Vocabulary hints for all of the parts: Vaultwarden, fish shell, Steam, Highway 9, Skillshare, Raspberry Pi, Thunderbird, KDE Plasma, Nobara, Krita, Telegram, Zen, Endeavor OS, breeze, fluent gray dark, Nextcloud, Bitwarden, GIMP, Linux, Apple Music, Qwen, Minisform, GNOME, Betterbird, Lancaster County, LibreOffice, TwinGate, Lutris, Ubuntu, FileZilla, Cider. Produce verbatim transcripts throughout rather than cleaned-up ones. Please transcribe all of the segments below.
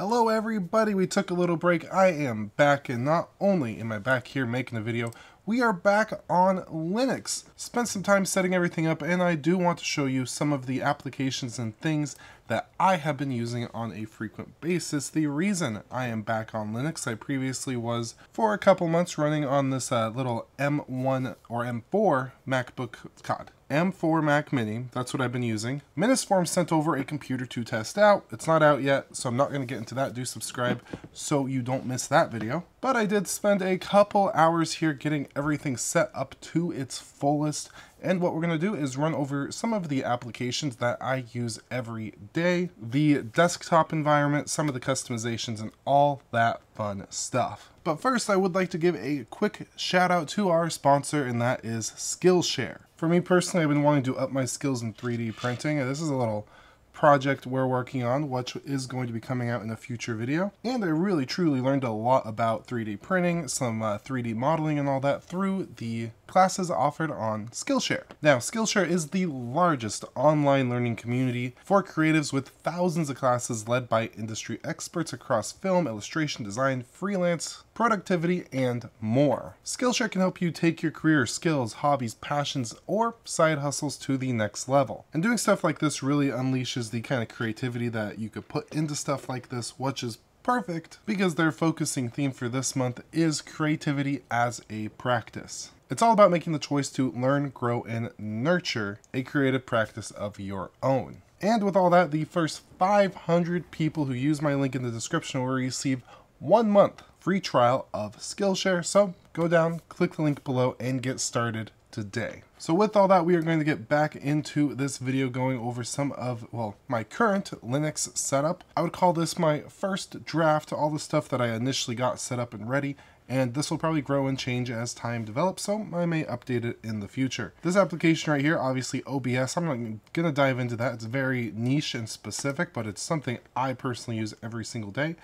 Hello everybody, we took a little break. I am back, and not only am I back here making a video, we are back on Linux. Spent some time setting everything up, and I do want to show you some of the applications and things that I have been using on a frequent basis. The reason I am back on Linux, I previously was for a couple months running on this uh, little M one or M four MacBook, God, M four Mac Mini. That's what I've been using. Minisform sent over a computer to test out. It's not out yet, so I'm not going to get into that. Do subscribe so you don't miss that video. But I did spend a couple hours here getting everything set up to its fullest. And what we're going to do is run over some of the applications that I use every day, the desktop environment, some of the customizations, and all that fun stuff. But first, I would like to give a quick shout out to our sponsor, and that is Skillshare. For me personally, I've been wanting to up my skills in three D printing, and this is a little project we're working on, which is going to be coming out in a future video. And I really truly learned a lot about three D printing, some uh, three D modeling and all that through the classes offered on Skillshare. Now, Skillshare is the largest online learning community for creatives, with thousands of classes led by industry experts across film, illustration, design, freelance, productivity, and more. Skillshare can help you take your career, skills, hobbies, passions, or side hustles to the next level. And doing stuff like this really unleashes the kind of creativity that you could put into stuff like this, which is perfect because their focusing theme for this month is creativity as a practice. It's all about making the choice to learn, grow, and nurture a creative practice of your own. And with all that, the first five hundred people who use my link in the description will receive one month free trial of Skillshare. So go down, click the link below, and get started today. So with all that, we are going to get back into this video, going over some of, well, my current Linux setup. I would call this my first draft, all the stuff that I initially got set up and ready, and this will probably grow and change as time develops, so I may update it in the future. This application right here, obviously O B S, I'm not gonna dive into that. It's very niche and specific, but it's something I personally use every single day.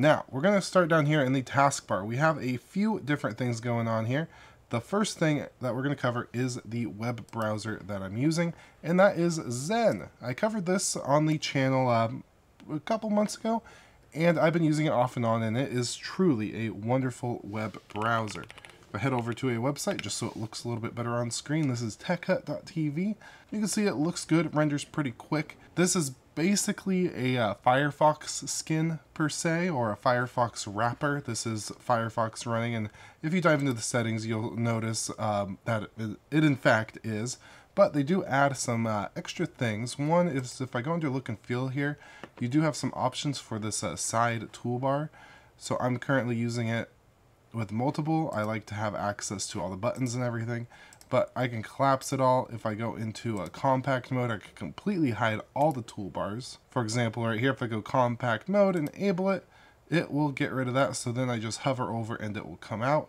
Now, we're going to start down here in the taskbar. We have a few different things going on here. The first thing that we're going to cover is the web browser that I'm using, and that is Zen. I covered this on the channel um, a couple months ago, and I've been using it off and on, and it is truly a wonderful web browser. If I head over to a website, just so it looks a little bit better on screen, this is tech hut dot t v. You can see it looks good, renders pretty quick. This is basically a uh, Firefox skin per se, or a Firefox wrapper. This is Firefox running, and if you dive into the settings, you'll notice um, that it, it in fact is, but they do add some uh, extra things. One is, if I go into look and feel here, you do have some options for this uh, side toolbar. So I'm currently using it with multiple. I like to have access to all the buttons and everything, but I can collapse it all. If I go into a compact mode, I can completely hide all the toolbars. For example, right here, if I go compact mode, enable it, it will get rid of that. So then I just hover over and it will come out.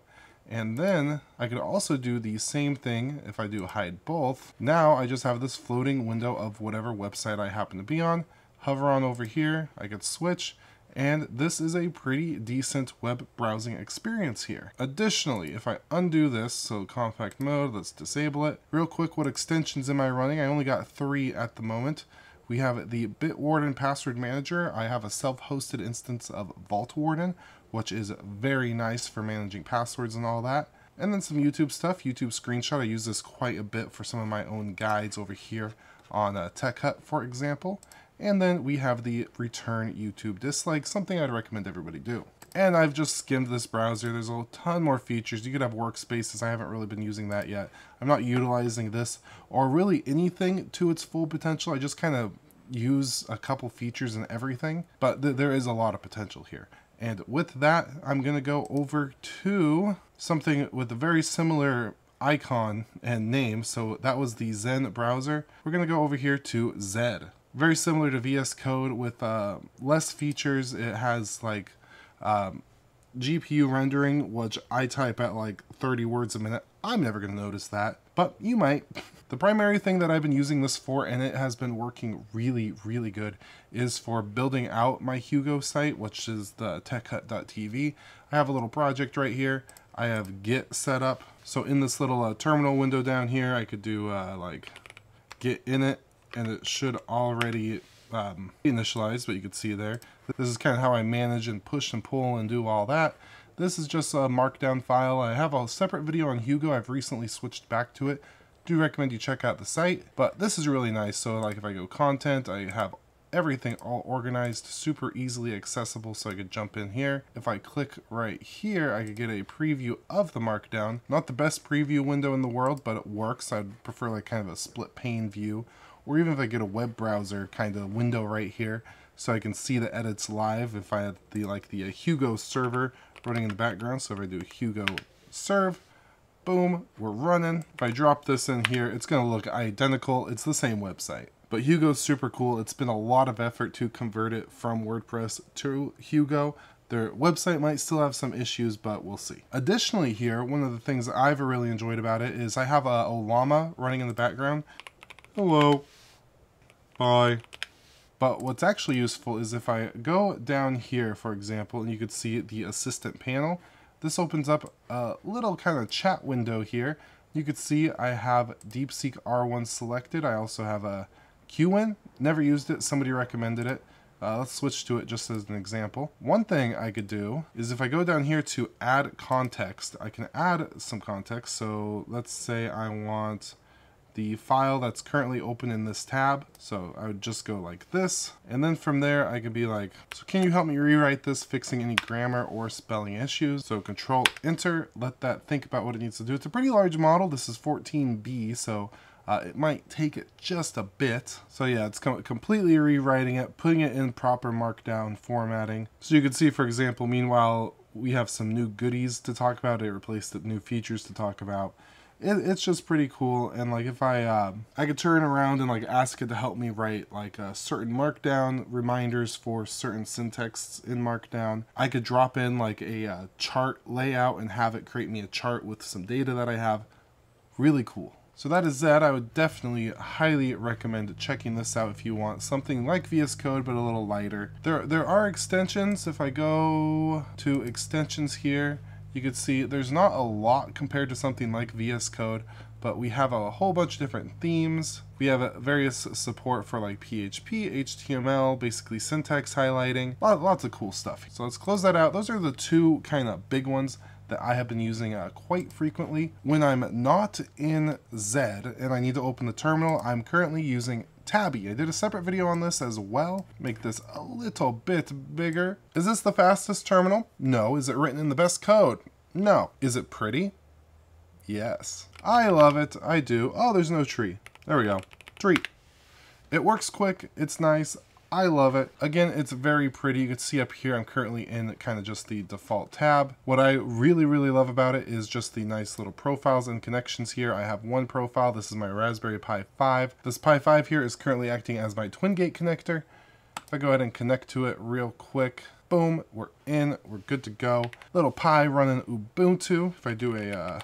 And then I could also do the same thing if I do hide both. Now I just have this floating window of whatever website I happen to be on. Hover on over here, I could switch. And this is a pretty decent web browsing experience here. Additionally, if I undo this, so compact mode, let's disable it. Real quick, what extensions am I running? I only got three at the moment. We have the Bitwarden password manager. I have a self-hosted instance of Vaultwarden, which is very nice for managing passwords and all that. And then some YouTube stuff, YouTube screenshot. I use this quite a bit for some of my own guides over here on uh, Tech Hut, for example. And then we have the return YouTube dislike, something I'd recommend everybody do. And I've just skimmed this browser. There's a ton more features. You could have workspaces. I haven't really been using that yet. I'm not utilizing this or really anything to its full potential. I just kind of use a couple features and everything, but th there is a lot of potential here. And with that, I'm going to go over to something with a very similar icon and name. So that was the Zen browser. We're going to go over here to Zed. Very similar to V S Code with uh, less features. It has like um, G P U rendering, which I type at like thirty words a minute. I'm never going to notice that, but you might. The primary thing that I've been using this for, and it has been working really, really good, is for building out my Hugo site, which is the tech hut dot t v. I have a little project right here. I have Git set up. So in this little uh, terminal window down here, I could do uh, like Git init, and it should already um, initialized, but you can see there. This is kind of how I manage and push and pull and do all that. This is just a markdown file. I have a separate video on Hugo. I've recently switched back to it. Do recommend you check out the site, but this is really nice. So like if I go content, I have everything all organized, super easily accessible, so I could jump in here. If I click right here, I could get a preview of the markdown. Not the best preview window in the world, but it works. I'd prefer like kind of a split pane view, or even if I get a web browser kind of window right here, so I can see the edits live if I had the like the uh, Hugo server running in the background. So if I do Hugo serve, boom, we're running. If I drop this in here, it's gonna look identical. It's the same website. But Hugo's super cool. It's been a lot of effort to convert it from WordPress to Hugo. Their website might still have some issues, but we'll see. Additionally here, one of the things that I've really enjoyed about it is I have a Ollama running in the background. Hello. Bye. But what's actually useful is if I go down here, for example, and you could see the assistant panel, this opens up a little kind of chat window here. You could see I have DeepSeek R one selected. I also have a Qwen, never used it, somebody recommended it. Uh, let's switch to it just as an example. One thing I could do is if I go down here to add context, I can add some context. So let's say I want the file that's currently open in this tab. So I would just go like this. And then from there, I could be like, so can you help me rewrite this, fixing any grammar or spelling issues? So control enter, let that think about what it needs to do. It's a pretty large model. This is fourteen B, so Uh, it might take it just a bit. So yeah, it's com completely rewriting it, putting it in proper markdown formatting. So you can see, for example, meanwhile, we have some new goodies to talk about. It replaced the new features to talk about. It, it's just pretty cool. And like if I, uh, I could turn around and like ask it to help me write like a certain markdown reminders for certain syntax in markdown. I could drop in like a uh, chart layout and have it create me a chart with some data that I have. Really cool. So that is Zed. I would definitely highly recommend checking this out if you want something like V S Code, but a little lighter. There, there are extensions. If I go to extensions here, you can see there's not a lot compared to something like V S Code, but we have a whole bunch of different themes. We have various support for like P H P, H T M L, basically syntax highlighting, lots of cool stuff. So let's close that out. Those are the two kind of big ones that I have been using uh, quite frequently. When I'm not in Zed and I need to open the terminal, I'm currently using Tabby. I did a separate video on this as well. Make this a little bit bigger. Is this the fastest terminal? No. Is it written in the best code? No. Is it pretty? Yes. I love it. I do. Oh, there's no tree. There we go. Tree. It works quick. It's nice. I love it. Again, it's very pretty. You can see up here, I'm currently in kind of just the default tab. What I really, really love about it is just the nice little profiles and connections here. I have one profile. This is my Raspberry Pi five. This Pi five here is currently acting as my TwinGate connector. If I go ahead and connect to it real quick, boom, we're in, we're good to go. Little Pi running Ubuntu. If I do a uh,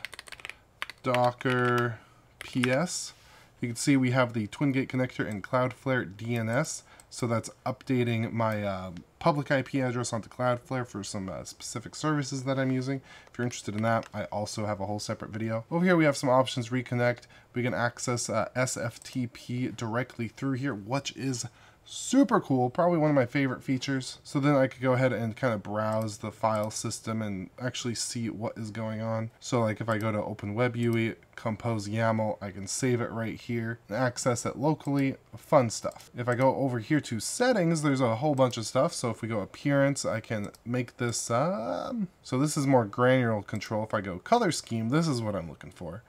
Docker P S, you can see we have the TwinGate connector and Cloudflare D N S. So that's updating my uh, public I P address onto Cloudflare for some uh, specific services that I'm using. If you're interested in that, I also have a whole separate video. Over here, we have some options, reconnect. We can access uh, S F T P directly through here, which is super cool, probably one of my favorite features. So then I could go ahead and kind of browse the file system and actually see what is going on. So like if I go to Open Web U I, compose YAML, I can save it right here and access it locally. Fun stuff. If I go over here to settings, there's a whole bunch of stuff. So if we go appearance, I can make this, um, so this is more granular control. If I go color scheme, this is what I'm looking for.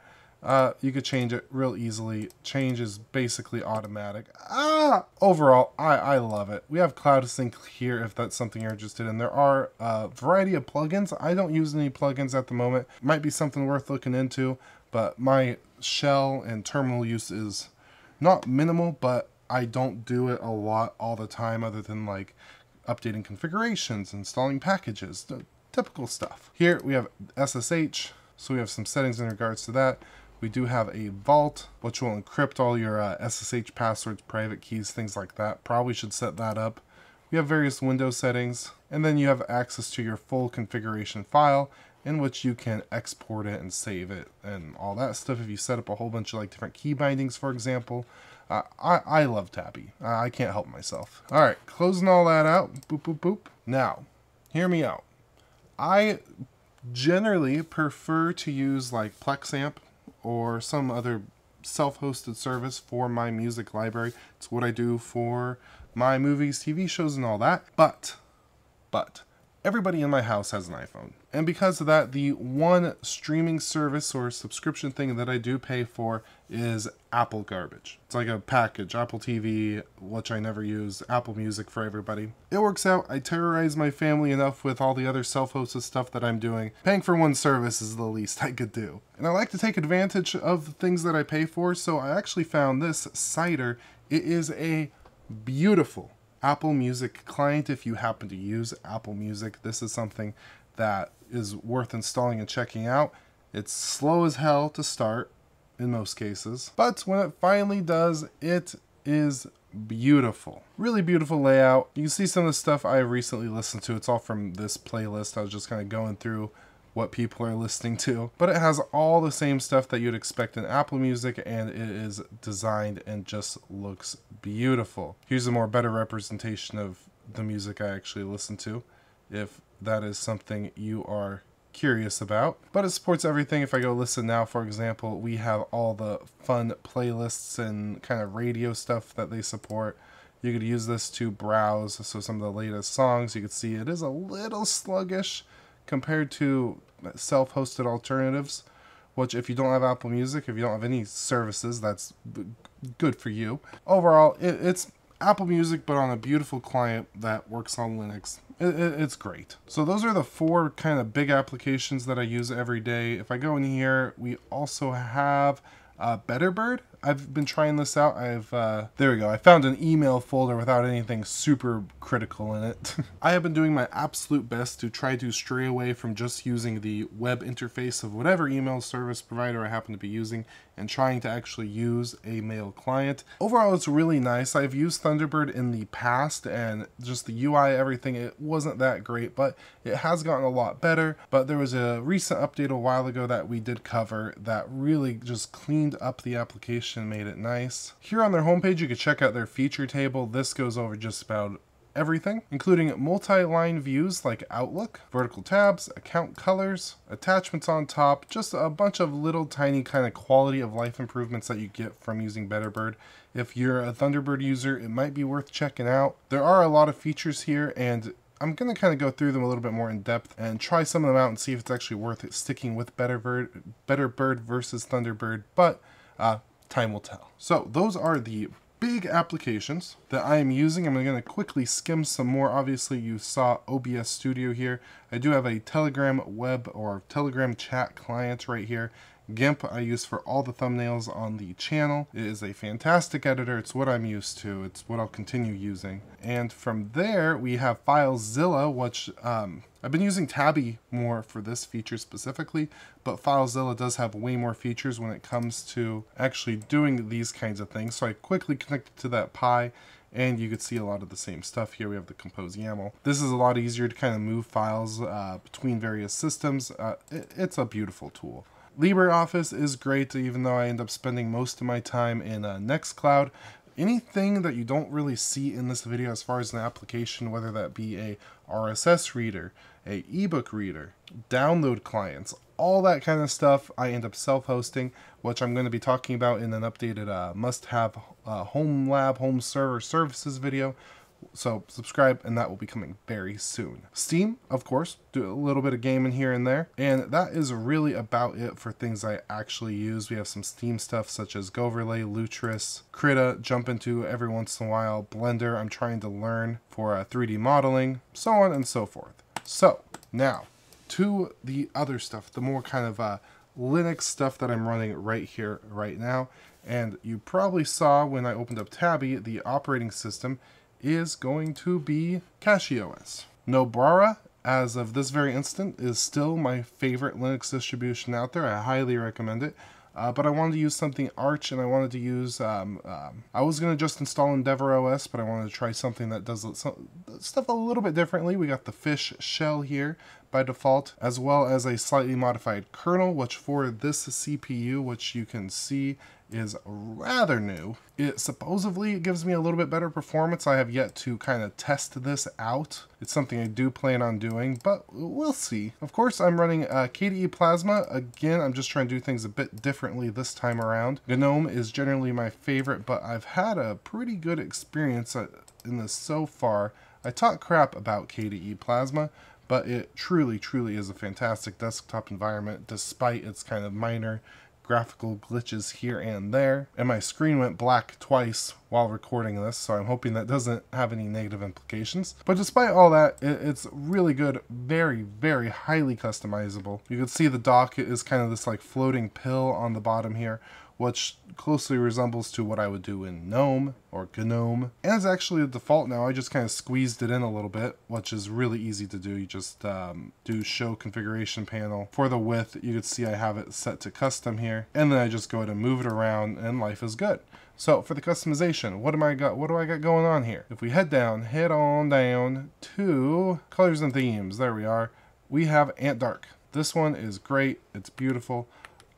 Uh, you could change it real easily. Change is basically automatic. Ah! Overall, I, I love it. We have Cloud Sync here if that's something you're interested in. There are a variety of plugins. I don't use any plugins at the moment. Might be something worth looking into, but my shell and terminal use is not minimal, but I don't do it a lot all the time other than like updating configurations, installing packages, the typical stuff. Here we have S S H, so we have some settings in regards to that. We do have a vault, which will encrypt all your uh, S S H passwords, private keys, things like that. Probably should set that up. We have various window settings, and then you have access to your full configuration file. in which you can export it and save it and all that stuff if you set up a whole bunch of like different key bindings, for example. Uh, I, I love Tabby. Uh, I can't help myself. All right, closing all that out. Boop, boop, boop. Now, hear me out. I generally prefer to use like Plex Amp or some other self-hosted service for my music library. It's what I do for my movies, T V shows, and all that. But, but, everybody in my house has an iPhone. And because of that, the one streaming service or subscription thing that I do pay for is Apple garbage. It's like a package. Apple T V, which I never use, Apple Music for everybody. It works out. I terrorize my family enough with all the other self-hosted stuff that I'm doing. Paying for one service is the least I could do. And I like to take advantage of the things that I pay for, so I actually found this, Cider. It is a beautiful Apple Music client. If you happen to use Apple Music, this is something that is worth installing and checking out. It's slow as hell to start in most cases, but when it finally does, it is beautiful. Really beautiful layout. You can see some of the stuff I recently listened to. It's all from this playlist. I was just kind of going through what people are listening to, but it has all the same stuff that you'd expect in Apple Music, and it is designed and just looks beautiful. Here's a more better representation of the music I actually listen to, if that is something you are curious about. But it supports everything. If I go listen now, for example, we have all the fun playlists and kind of radio stuff that they support. You could use this to browse, so some of the latest songs. You can see it is a little sluggish compared to self-hosted alternatives, which if you don't have Apple Music, if you don't have any services, that's good for you. Overall, it, it's Apple Music, but on a beautiful client that works on Linux. It, it, it's great. So those are the four kind of big applications that I use every day. If I go in here, we also have uh, Betterbird. I've been trying this out. I've, uh, there we go. I found an email folder without anything super critical in it. I have been doing my absolute best to try to stray away from just using the web interface of whatever email service provider I happen to be using and trying to actually use a mail client. Overall, it's really nice. I've used Thunderbird in the past and just the U I, everything, it wasn't that great, but it has gotten a lot better. But there was a recent update a while ago that we did cover that really just cleaned up the application and made it nice. Here on their homepage, you can check out their feature table. This goes over just about everything, including multi-line views like Outlook, vertical tabs, account colors, attachments on top, just a bunch of little tiny kind of quality of life improvements that you get from using Betterbird. If you're a Thunderbird user, it might be worth checking out. There are a lot of features here, and I'm going to kind of go through them a little bit more in depth and try some of them out and see if it's actually worth it sticking with Betterbird, Betterbird versus Thunderbird, but uh, time will tell. So those are the big applications that I am using. I'm going to quickly skim some more. Obviously, you saw O B S Studio here. I do have a Telegram web or Telegram chat client right here. GIMP I use for all the thumbnails on the channel. It is a fantastic editor. It's what I'm used to. It's what I'll continue using. And from there, we have FileZilla, which um, I've been using Tabby more for this feature specifically, but FileZilla does have way more features when it comes to actually doing these kinds of things. So I quickly connected to that Pi, and you could see a lot of the same stuff here. We have the compose YAML. This is a lot easier to kind of move files uh, between various systems. Uh, it, it's a beautiful tool. LibreOffice is great, even though I end up spending most of my time in uh, Nextcloud. Anything that you don't really see in this video as far as an application, whether that be a R S S reader, a ebook reader, download clients, all that kind of stuff, I end up self-hosting, which I'm going to be talking about in an updated uh, must-have uh, home lab, home server services video. So subscribe, and that will be coming very soon. Steam, of course, do a little bit of gaming here and there. And that is really about it for things I actually use. We have some Steam stuff such as Goverlay, Lutris, Krita, jump into every once in a while, Blender, I'm trying to learn for uh, three D modeling, so on and so forth. So now to the other stuff, the more kind of uh, Linux stuff that I'm running right here, right now. And you probably saw when I opened up Tabby, the operating system is going to be CacheOS. Nobrara, as of this very instant, is still my favorite Linux distribution out there. I highly recommend it. Uh, but I wanted to use something Arch, and I wanted to use, um, um, I was going to just install Endeavor O S, but I wanted to try something that does some, stuff a little bit differently. We got the fish shell here by default, as well as a slightly modified kernel, which for this C P U, which you can see is rather new. It supposedly gives me a little bit better performance. I have yet to kind of test this out. It's something I do plan on doing, but we'll see. Of course, I'm running uh, K D E Plasma. Again, I'm just trying to do things a bit differently this time around. GNOME is generally my favorite, but I've had a pretty good experience in this so far. I talk crap about K D E Plasma, but it truly, truly is a fantastic desktop environment, despite its kind of minor graphical glitches here and there. And my screen went black twice while recording this, so I'm hoping that doesn't have any negative implications. But despite all that, it's really good, very, very highly customizable. You can see the dock is kind of this like floating pill on the bottom here, which closely resembles to what I would do in GNOME or GNOME. And it's actually the default now. I just kind of squeezed it in a little bit, which is really easy to do. You just um, do show configuration panel. For the width, you can see I have it set to custom here. And then I just go ahead and move it around, and life is good. So for the customization, what am I got? What do I got going on here? If we head down, head on down to colors and themes. There we are. We have Ant Dark. This one is great. It's beautiful.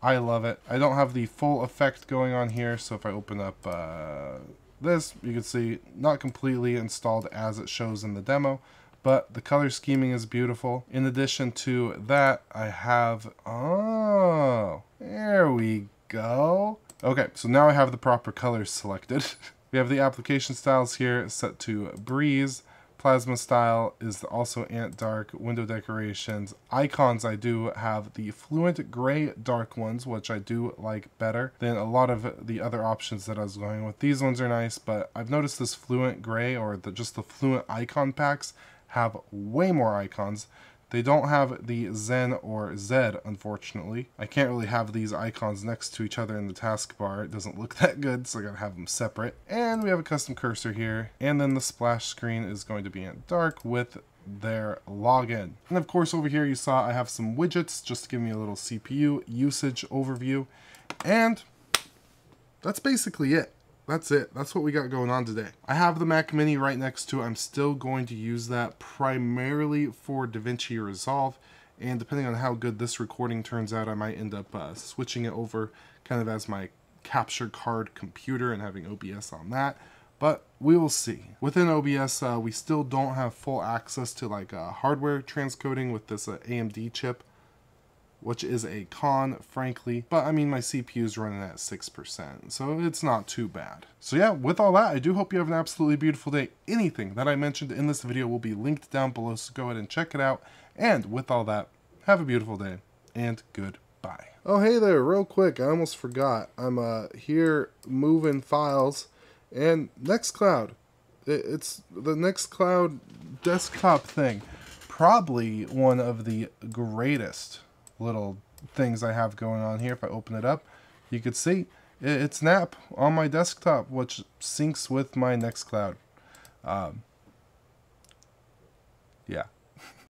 I love it. I don't have the full effect going on here, so if I open up uh, this, you can see not completely installed as it shows in the demo, but the color scheming is beautiful. In addition to that, I have, oh, there we go. Okay, so now I have the proper colors selected. We have the application styles here set to Breeze. Plasma style is also Ant Dark. Window decorations, icons, I do have the fluent gray dark ones, which I do like better than a lot of the other options that I was going with. These ones are nice, but I've noticed this fluent gray, or the, just the fluent icon packs, have way more icons. They don't have the Zen or Zed, unfortunately. I can't really have these icons next to each other in the taskbar. It doesn't look that good, so I gotta have them separate. And we have a custom cursor here. And then the splash screen is going to be in dark with their login. And of course, over here you saw I have some widgets, just to give me a little C P U usage overview. And that's basically it. That's it. That's what we got going on today. I have the Mac Mini right next to it. I'm still going to use that primarily for DaVinci Resolve. And depending on how good this recording turns out, I might end up uh, switching it over kind of as my capture card computer and having O B S on that. But we will see. Within O B S, uh, we still don't have full access to like uh, hardware transcoding with this uh, A M D chip, which is a con, frankly, but I mean, my C P U is running at six percent, so it's not too bad. So yeah, with all that, I do hope you have an absolutely beautiful day. Anything that I mentioned in this video will be linked down below, so go ahead and check it out. And with all that, have a beautiful day, and goodbye. Oh, hey there, real quick, I almost forgot. I'm uh, here moving files, and Nextcloud. It's the Nextcloud desktop thing. Probably one of the greatest little things I have going on here. If I open it up, you could see it's N A P on my desktop, which syncs with my Nextcloud. Um, yeah.